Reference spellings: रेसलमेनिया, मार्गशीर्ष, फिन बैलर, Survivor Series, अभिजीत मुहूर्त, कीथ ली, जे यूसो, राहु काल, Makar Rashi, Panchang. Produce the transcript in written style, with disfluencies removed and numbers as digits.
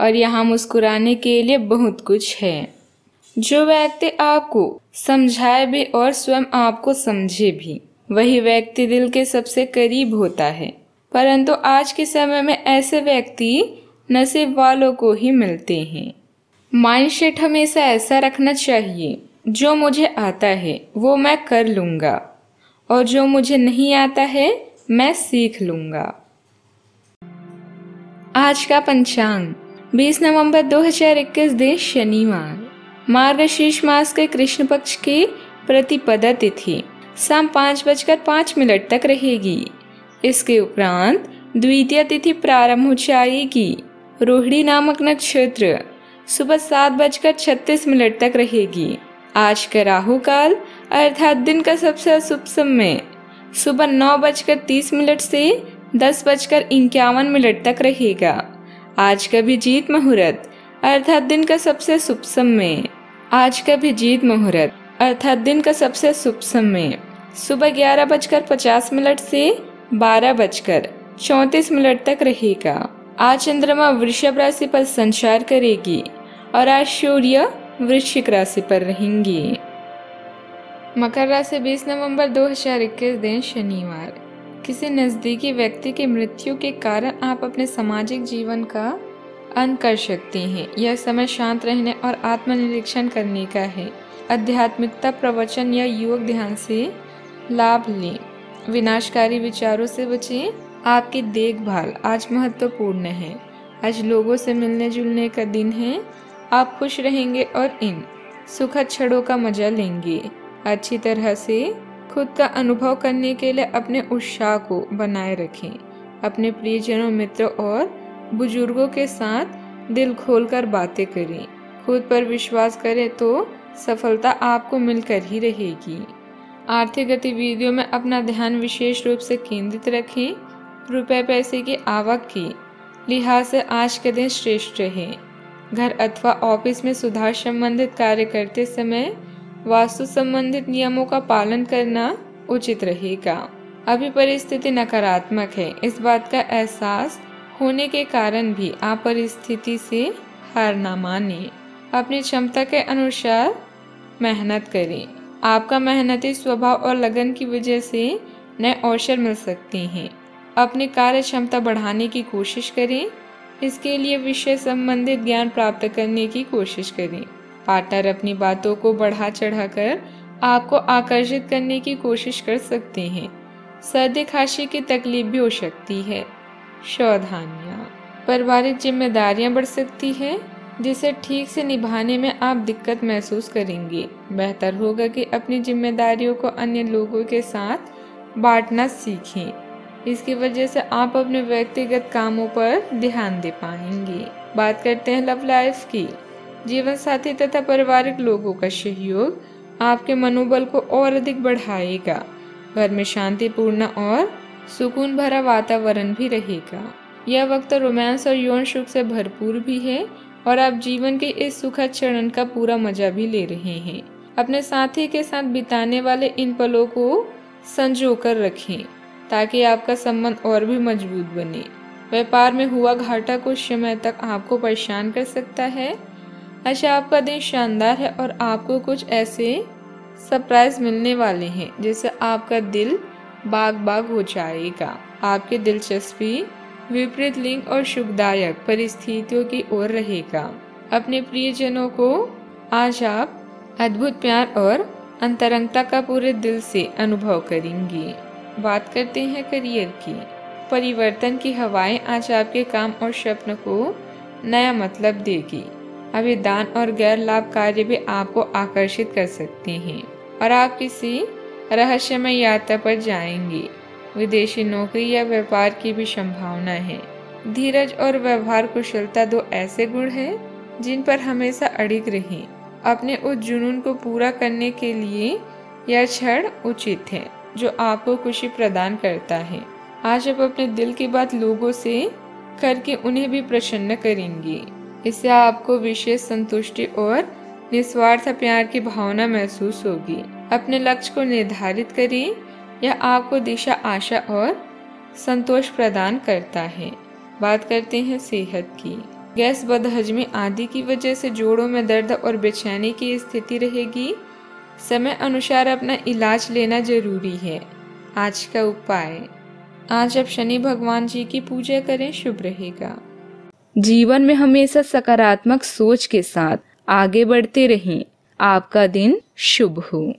और यहाँ मुस्कुराने के लिए बहुत कुछ है। जो व्यक्ति आपको समझाए भी और स्वयं आपको समझे भी, वही व्यक्ति दिल के सबसे करीब होता है। परंतु आज के समय में ऐसे व्यक्ति नसीब वालों को ही मिलते हैं। माइंडसेट हमेशा ऐसा रखना चाहिए, जो मुझे आता है वो मैं कर लूँगा और जो मुझे नहीं आता है मैं सीख लूँगा। आज का पंचांग 20 नवंबर 2021 दिन शनिवार, मार्गशीर्ष मास के कृष्ण पक्ष की प्रतिपदा तिथि शाम 5:05 तक रहेगी। इसके उपरांत द्वितीय तिथि प्रारंभ हो जाएगी। रोहिणी नामक नक्षत्र सुबह 7:36 तक रहेगी। आज का राहु काल अर्थात दिन का सबसे अशुभ समय सुबह 9:30 से 10:51 तक रहेगा। आज का अभिजीत मुहूर्त अर्थात दिन का सबसे शुभ समय सुबह 11:50 से 12:34 तक रहेगा। आज चंद्रमा वृषभ राशि पर संचार करेगी और आज सूर्य वृश्चिक राशि पर रहेंगी। मकर राशि 20 नवंबर 2021 दिन शनिवार। किसी नज़दीकी व्यक्ति की मृत्यु के कारण आप अपने सामाजिक जीवन का अंत कर सकते हैं। यह समय शांत रहने और आत्मनिरीक्षण करने का है। आध्यात्मिकता, प्रवचन या योग ध्यान से लाभ लें। विनाशकारी विचारों से बचें। आपकी देखभाल आज महत्वपूर्ण है। आज लोगों से मिलने जुलने का दिन है। आप खुश रहेंगे और इन सुखद क्षणों का मजा लेंगे। अच्छी तरह से खुद का अनुभव करने के लिए अपने उत्साह को बनाए रखें। अपने प्रियजनों, मित्रों और बुजुर्गों के साथ दिल खोलकर बातें करें। खुद पर विश्वास करें तो सफलता आपको मिलकर ही रहेगी। आर्थिक गतिविधियों में अपना ध्यान विशेष रूप से केंद्रित रखें। रुपए पैसे की आवक की लिहाज से आज के दिन श्रेष्ठ रहें। घर अथवा ऑफिस में सुधार संबंधित कार्य करते समय वास्तु संबंधित नियमों का पालन करना उचित रहेगा। अभी परिस्थिति नकारात्मक है, इस बात का एहसास होने के कारण भी आप परिस्थिति से हार ना मानें। अपनी क्षमता के अनुसार मेहनत करें। आपका मेहनती स्वभाव और लगन की वजह से नए अवसर मिल सकते हैं। अपनी कार्य क्षमता बढ़ाने की कोशिश करें। इसके लिए विषय संबंधित ज्ञान प्राप्त करने की कोशिश करें। पार्टनर अपनी बातों को बढ़ा चढ़ाकर आपको आकर्षित करने की कोशिश कर सकते हैं। सर्दी खांसी की तकलीफ भी हो सकती है। सावधानियाँ, पारिवारिक जिम्मेदारियाँ बढ़ सकती है, जिसे ठीक से निभाने में आप दिक्कत महसूस करेंगे। बेहतर होगा कि अपनी जिम्मेदारियों को अन्य लोगों के साथ बांटना सीखें। इसकी वजह से आप अपने व्यक्तिगत कामों पर ध्यान दे पाएंगे। बात करते हैं लव लाइफ की। जीवन साथी तथा पारिवारिक लोगों का सहयोग आपके मनोबल को और अधिक बढ़ाएगा। घर में शांतिपूर्ण और सुकून भरा वातावरण भी रहेगा। यह वक्त रोमांस और यौन सुख से भरपूर भी है और आप जीवन के इस सुखद क्षण का पूरा मजा भी ले रहे हैं। अपने साथी के साथ बिताने वाले इन पलों को संजो कर रखें ताकि आपका संबंध और भी मजबूत बने। व्यापार में हुआ घाटा कुछ समय तक आपको परेशान कर सकता है। अच्छा, आपका दिन शानदार है और आपको कुछ ऐसे सरप्राइज मिलने वाले हैं जिससे आपका दिल बाग बाग हो जाएगा। आपकी दिलचस्पी विपरीत लिंग और सुखदायक परिस्थितियों की ओर रहेगा। अपने प्रियजनों को आज आप अद्भुत प्यार और अंतरंगता का पूरे दिल से अनुभव करेंगे। बात करते हैं करियर की। परिवर्तन की हवाएं आज आपके काम और स्वप्न को नया मतलब देगी। अभी दान और गैर लाभ कार्य भी आपको आकर्षित कर सकते हैं और आप किसी रहस्यमय यात्रा पर जाएंगे। विदेशी नौकरी या व्यापार की भी संभावना है। धीरज और व्यवहार कुशलता दो ऐसे गुण हैं जिन पर हमेशा अड़िग रहें। अपने उस जुनून को पूरा करने के लिए यह क्षण उचित है जो आपको खुशी प्रदान करता है। आज आप अपने दिल की बात लोगों से करके उन्हें भी प्रसन्न करेंगे। इससे आपको विशेष संतुष्टि और निस्वार्थ प्यार की भावना महसूस होगी। अपने लक्ष्य को निर्धारित करें, यह आपको दिशा, आशा और संतोष प्रदान करता है। बात करते हैं सेहत की। गैस, बदहजमी आदि की वजह से जोड़ों में दर्द और बेचैनी की स्थिति रहेगी। समय अनुसार अपना इलाज लेना जरूरी है। आज का उपाय, आज आप शनि भगवान जी की पूजा करें, शुभ रहेगा। जीवन में हमेशा सकारात्मक सोच के साथ आगे बढ़ते रहें। आपका दिन शुभ हो।